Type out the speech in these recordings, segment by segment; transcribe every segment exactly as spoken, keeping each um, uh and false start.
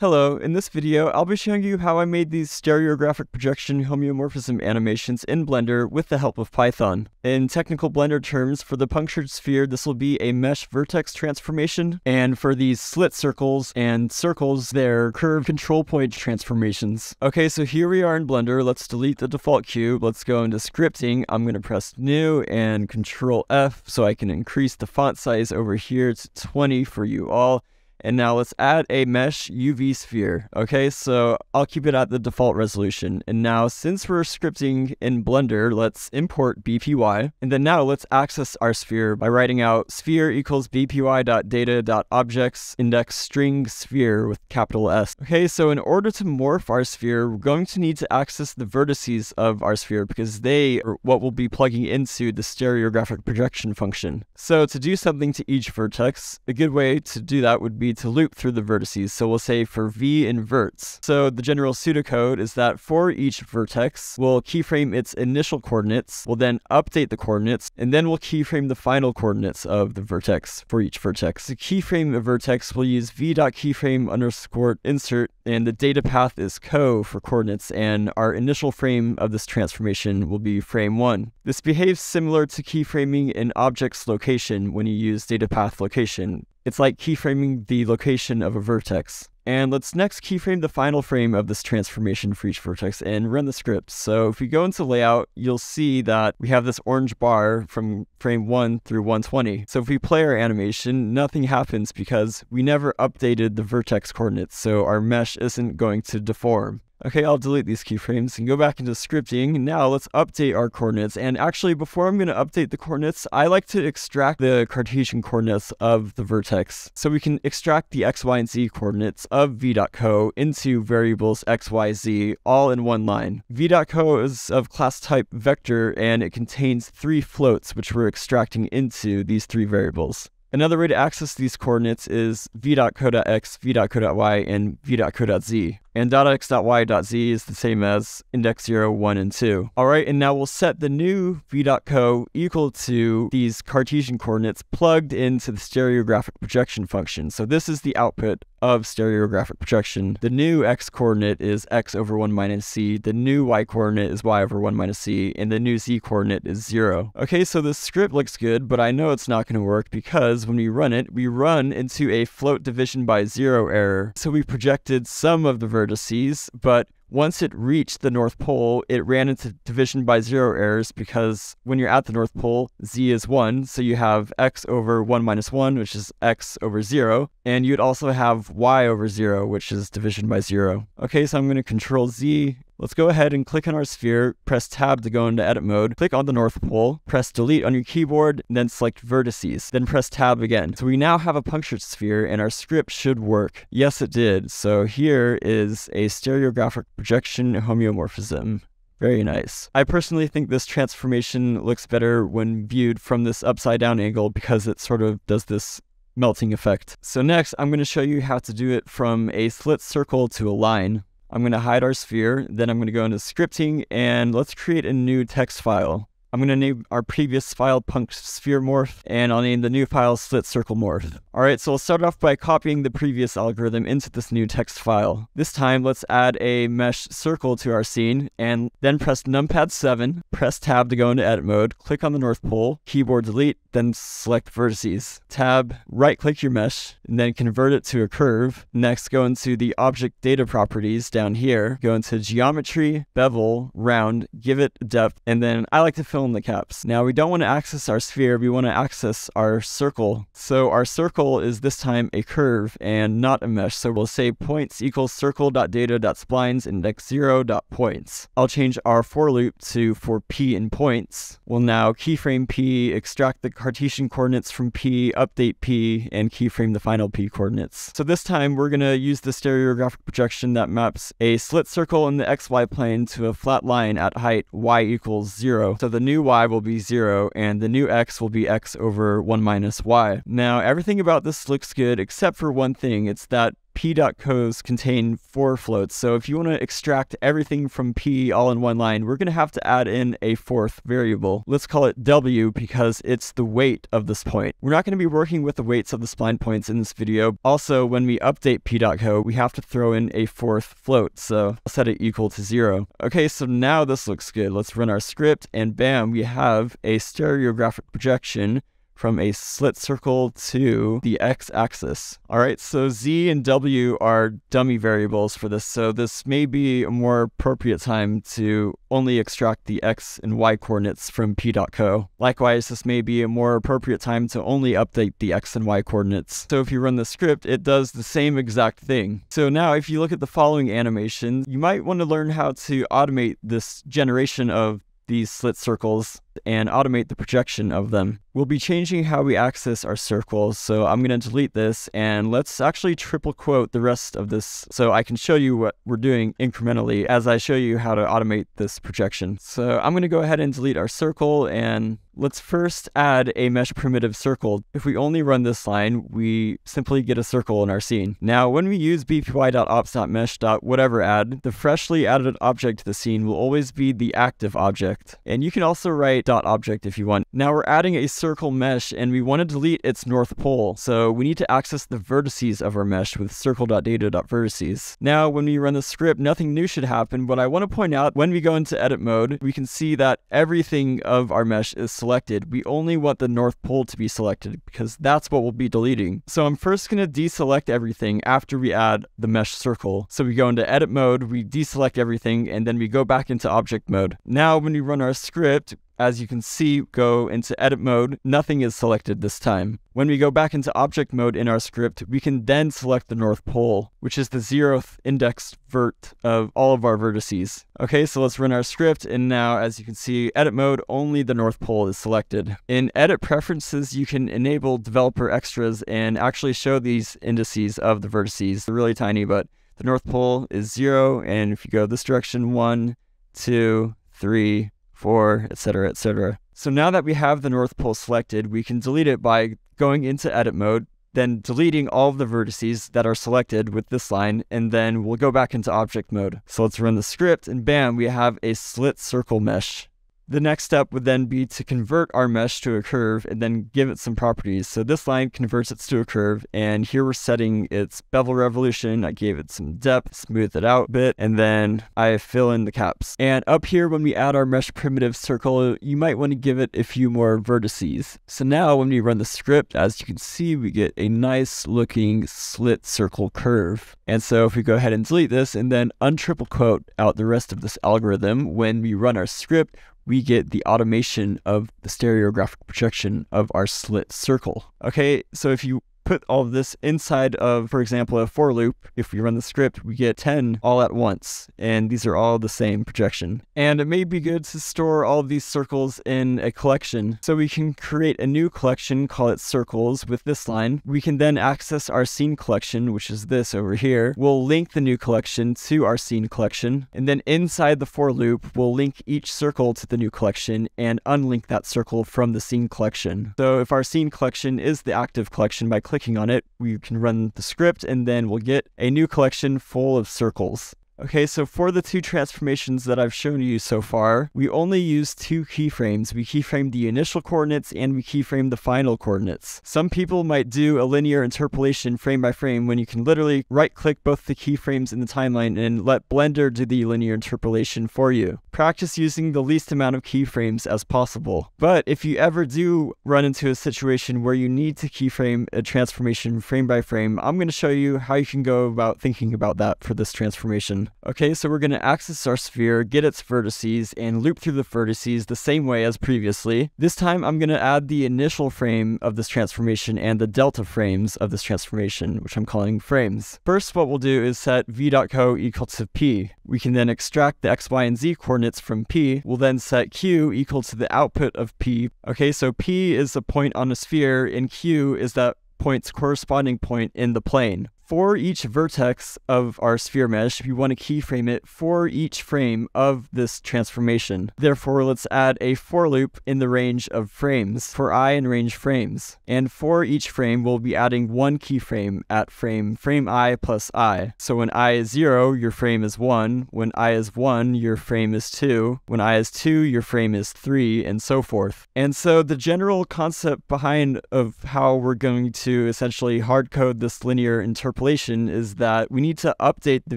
Hello, in this video, I'll be showing you how I made these stereographic projection homeomorphism animations in Blender with the help of Python. In technical Blender terms, for the punctured sphere, this will be a mesh vertex transformation, and for these slit circles and circles, they're curve control point transformations. Okay, so here we are in Blender. Let's delete the default cube. Let's go into scripting. I'm going to press New and Control F so I can increase the font size over here to twenty for you all. And now let's add a mesh U V sphere. Okay, so I'll keep it at the default resolution. And now since we're scripting in Blender, let's import B P Y. And then now let's access our sphere by writing out sphere equals B P Y.data.objects index string sphere with capital S. Okay, so in order to morph our sphere, we're going to need to access the vertices of our sphere because they are what we'll be plugging into the stereographic projection function. So to do something to each vertex, a good way to do that would be to loop through the vertices, so we'll say for v inverts. So the general pseudocode is that for each vertex, we'll keyframe its initial coordinates, we'll then update the coordinates, and then we'll keyframe the final coordinates of the vertex for each vertex. To keyframe a vertex, we'll use v.keyframe underscore insert, and the data path is co for coordinates, and our initial frame of this transformation will be frame one. This behaves similar to keyframing an object's location when you use data path location. It's like keyframing the location of a vertex. And let's next keyframe the final frame of this transformation for each vertex and run the script. So if we go into layout, you'll see that we have this orange bar from frame one through one twenty. So if we play our animation, nothing happens because we never updated the vertex coordinates, so our mesh isn't going to deform. Okay, I'll delete these keyframes and go back into scripting. Now let's update our coordinates. And actually, before I'm going to update the coordinates, I like to extract the Cartesian coordinates of the vertex. So we can extract the x, y, and z coordinates of v.co into variables x, y, z all in one line. v.co is of class type vector, and it contains three floats, which we're extracting into these three variables. Another way to access these coordinates is v.co.x, v.co.y, and v.co.z. And .x.y.z is the same as index zero, one, and two. All right, and now we'll set the new v.co equal to these Cartesian coordinates plugged into the stereographic projection function. So this is the output of stereographic projection. The new x coordinate is x over one minus c, the new y coordinate is y over one minus c, and the new z coordinate is zero. Okay, so this script looks good, but I know it's not going to work because when we run it, we run into a float division by zero error. So we projected some of the vertices, but once it reached the North Pole, it ran into division by zero errors because when you're at the North Pole, z is one, so you have x over one minus one, which is x over zero, and you'd also have y over zero, which is division by zero. Okay, so I'm going to control z. Let's go ahead and click on our sphere, press tab to go into edit mode, click on the North Pole, press delete on your keyboard, and then select vertices, then press tab again. So we now have a punctured sphere and our script should work. Yes, it did. So here is a stereographic projection homeomorphism. Very nice. I personally think this transformation looks better when viewed from this upside down angle because it sort of does this melting effect. So next, I'm going to show you how to do it from a slit circle to a line. I'm going to hide our sphere, then I'm going to go into scripting, and let's create a new text file. I'm going to name our previous file punct sphere morph, and I'll name the new file slit circle morph. All right, so we'll start off by copying the previous algorithm into this new text file. This time, let's add a mesh circle to our scene, and then press numpad seven, press tab to go into edit mode, click on the North Pole, keyboard delete, then select vertices. Tab, right-click your mesh, and then convert it to a curve. Next, go into the object data properties down here, go into geometry, bevel, round, give it depth, and then I like to fill in the caps. Now, we don't want to access our sphere, we want to access our circle. So our circle is this time a curve and not a mesh, so we'll say points equals circle.data.splines index zero.points. I'll change our for loop to for p in points. We'll now keyframe p, extract the Cartesian coordinates from P, update P, and keyframe the final P coordinates. So this time we're going to use the stereographic projection that maps a slit circle in the X Y plane to a flat line at height Y equals zero. So the new Y will be zero and the new X will be X over one minus Y. Now everything about this looks good except for one thing. It's that p.cos contain four floats. So if you want to extract everything from p all in one line, we're going to have to add in a fourth variable. Let's call it w because it's the weight of this point. We're not going to be working with the weights of the spline points in this video. Also, when we update p.co, we have to throw in a fourth float. So I'll set it equal to zero. Okay, so now this looks good. Let's run our script and bam, we have a stereographic projection from a slit circle to the x-axis. All right, so z and w are dummy variables for this, so this may be a more appropriate time to only extract the x and y coordinates from p.co. Likewise, this may be a more appropriate time to only update the x and y coordinates. So if you run the script, it does the same exact thing. So now if you look at the following animation, you might want to learn how to automate this generation of these slit circles and automate the projection of them. We'll be changing how we access our circles, so I'm going to delete this, and let's actually triple quote the rest of this so I can show you what we're doing incrementally as I show you how to automate this projection. So I'm going to go ahead and delete our circle, and let's first add a mesh primitive circle. If we only run this line, we simply get a circle in our scene. Now, when we use bpy.ops.mesh.whatever add, the freshly added object to the scene will always be the active object, and you can also write .object if you want. Now we're adding a circle mesh, and we want to delete its north pole, so we need to access the vertices of our mesh with circle.data.vertices. Now when we run the script, nothing new should happen, but I want to point out when we go into edit mode, we can see that everything of our mesh is selected. We only want the north pole to be selected because that's what we'll be deleting. So I'm first going to deselect everything after we add the mesh circle. So we go into edit mode, we deselect everything, and then we go back into object mode. Now when we run our script, as you can see, go into edit mode, nothing is selected this time. When we go back into object mode in our script, we can then select the north pole, which is the zeroth indexed vert of all of our vertices. Okay, so let's run our script, and now as you can see, edit mode, only the north pole is selected. In edit preferences, you can enable developer extras and actually show these indices of the vertices. They're really tiny, but the north pole is zero, and if you go this direction, one, two, three, four, et cetera, et cetera. So now that we have the north pole selected, we can delete it by going into edit mode, then deleting all of the vertices that are selected with this line, and then we'll go back into object mode. So let's run the script, and bam, we have a slit circle mesh. The next step would then be to convert our mesh to a curve and then give it some properties. So this line converts it to a curve, and here we're setting its bevel revolution. I gave it some depth, smoothed it out a bit, and then I fill in the caps. And up here, when we add our mesh primitive circle, you might want to give it a few more vertices. So now when we run the script, as you can see, we get a nice looking slit circle curve. And so if we go ahead and delete this and then untriple quote out the rest of this algorithm, when we run our script, we get the automation of the stereographic projection of our slit circle. Okay, so if you put all of this inside of, for example, a for loop, if we run the script, we get ten all at once, and these are all the same projection. And it may be good to store all of these circles in a collection. So we can create a new collection, call it circles, with this line. We can then access our scene collection, which is this over here. We'll link the new collection to our scene collection, and then inside the for loop, we'll link each circle to the new collection and unlink that circle from the scene collection. So if our scene collection is the active collection, by clicking on it, we can run the script, and then we'll get a new collection full of circles. Okay, so for the two transformations that I've shown you so far, we only use two keyframes. We keyframe the initial coordinates and we keyframe the final coordinates. Some people might do a linear interpolation frame by frame when you can literally right-click both the keyframes in the timeline and let Blender do the linear interpolation for you. Practice using the least amount of keyframes as possible. But if you ever do run into a situation where you need to keyframe a transformation frame by frame, I'm going to show you how you can go about thinking about that for this transformation. Okay, so we're going to access our sphere, get its vertices, and loop through the vertices the same way as previously. This time, I'm going to add the initial frame of this transformation and the delta frames of this transformation, which I'm calling frames. First, what we'll do is set v.co equal to p. We can then extract the x, y, and z coordinates from p. We'll then set q equal to the output of p. Okay, so p is a point on a sphere, and q is that point's corresponding point in the plane. for each vertex of our sphere mesh, we want to keyframe it for each frame of this transformation. Therefore, let's add a for loop in the range of frames for I in range frames. And for each frame, we'll be adding one keyframe at frame frame I plus I. So when I is zero, your frame is one. When I is one, your frame is two. When I is two, your frame is three, and so forth. And so the general concept behind of how we're going to essentially hard code this linear interpolation is that we need to update the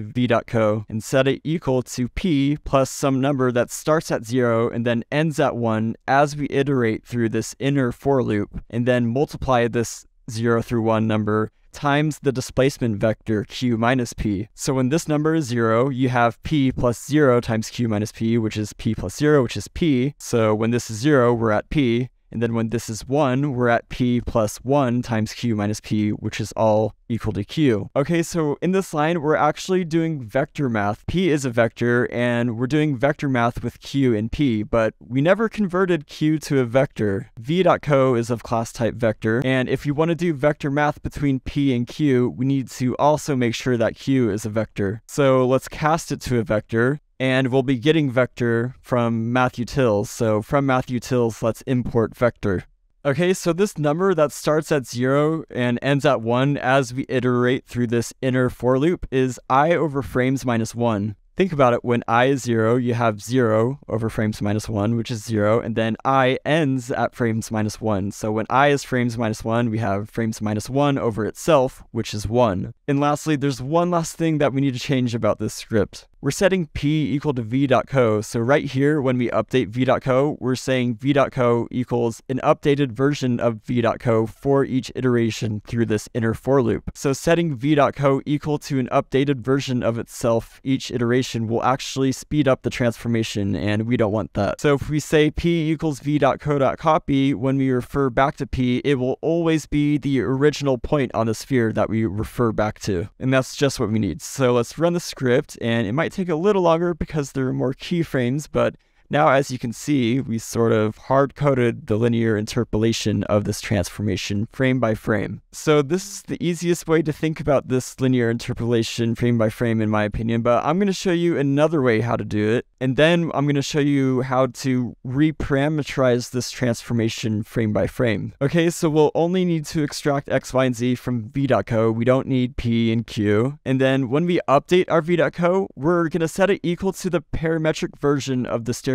v.co and set it equal to p plus some number that starts at zero and then ends at one as we iterate through this inner for loop, and then multiply this zero through one number times the displacement vector q minus p. So when this number is zero, you have p plus zero times q minus p, which is p plus zero, which is p. So when this is zero, we're at p. And then when this is one, we're at p plus one times q minus p, which is all equal to q. Okay, so in this line, we're actually doing vector math. P is a vector, and we're doing vector math with q and p, but we never converted q to a vector. v.co is of class type vector, and if you want to do vector math between p and q, we need to also make sure that q is a vector. So let's cast it to a vector. And we'll be getting vector from mathutils. So from mathutils, let's import vector. Okay, so this number that starts at zero and ends at one as we iterate through this inner for loop is I over frames minus one. Think about it, when I is zero, you have zero over frames minus one, which is zero, and then I ends at frames minus one. So when I is frames minus one, we have frames minus one over itself, which is one. And lastly, there's one last thing that we need to change about this script. We're setting p equal to v.co, so right here when we update v.co, we're saying v.co equals an updated version of v.co for each iteration through this inner for loop. So setting v.co equal to an updated version of itself each iteration will actually speed up the transformation, and we don't want that. So if we say p equals v.co.copy, when we refer back to p, it will always be the original point on the sphere that we refer back to. And that's just what we need. So let's run the script, and it might take a little longer because there are more keyframes, but now as you can see, we sort of hard-coded the linear interpolation of this transformation frame by frame. So this is the easiest way to think about this linear interpolation frame by frame in my opinion, but I'm going to show you another way how to do it, and then I'm going to show you how to reparameterize this transformation frame by frame. Okay, so we'll only need to extract x, y, and z from v.co. We don't need p and q. And then when we update our v.co, we're going to set it equal to the parametric version of the stereographic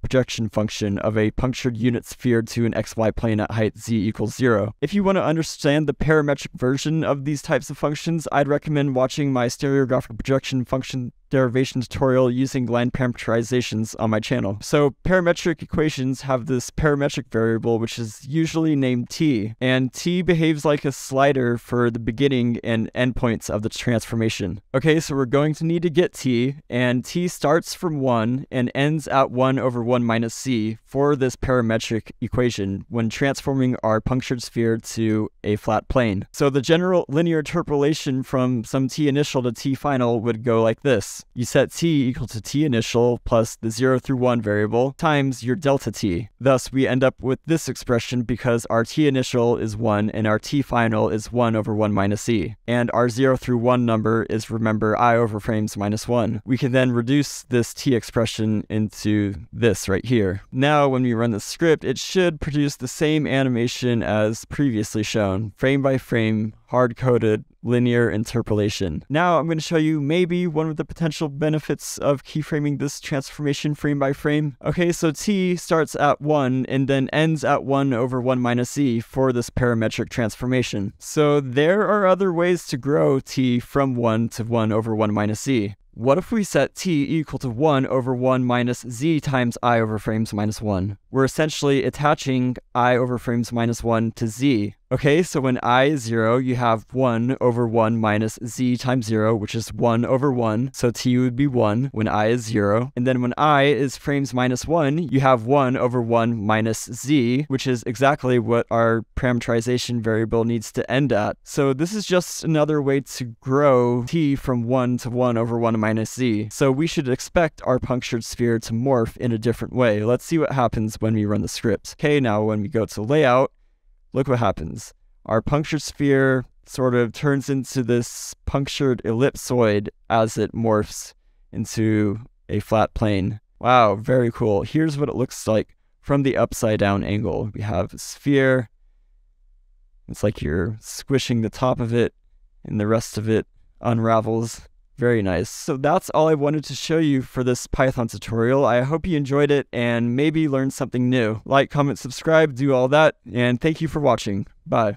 projection function of a punctured unit sphere to an xy plane at height z equals zero. If you want to understand the parametric version of these types of functions, I'd recommend watching my stereographic projection function derivation tutorial using line parameterizations on my channel. So parametric equations have this parametric variable, which is usually named t, and t behaves like a slider for the beginning and endpoints of the transformation. Okay, so we're going to need to get t, and t starts from one and ends at one over one minus c for this parametric equation when transforming our punctured sphere to a flat plane. So the general linear interpolation from some t initial to t final would go like this. You set t equal to t initial plus the zero through one variable times your delta t. Thus, we end up with this expression because our t initial is one and our t final is one over one minus c. And our zero through one number is, remember, I over frames minus one. We can then reduce this t expression into this right here. Now, when we run the script, it should produce the same animation as previously shown, frame by frame, hard-coded linear interpolation. Now I'm going to show you maybe one of the potential benefits of keyframing this transformation frame by frame. Okay, so t starts at one and then ends at one over one minus c for this parametric transformation. So there are other ways to grow t from one to one over one minus c. What if we set t equal to one over one minus z times I over frames minus one? We're essentially attaching I over frames minus one to z. Okay, so when I is zero, you have one over one minus z times zero, which is one over one, so t would be one when I is zero. And then when I is frames minus one, you have one over one minus z, which is exactly what our parameterization variable needs to end at. So this is just another way to grow t from one to one over one minus minus z. So we should expect our punctured sphere to morph in a different way. Let's see what happens when we run the script. Okay, now when we go to layout, look what happens. Our punctured sphere sort of turns into this punctured ellipsoid as it morphs into a flat plane. Wow, very cool. Here's what it looks like from the upside down angle. We have a sphere. It's like you're squishing the top of it and the rest of it unravels. Very nice. So that's all I wanted to show you for this Python tutorial. I hope you enjoyed it and maybe learned something new. Like, comment, subscribe, do all that, and thank you for watching. Bye.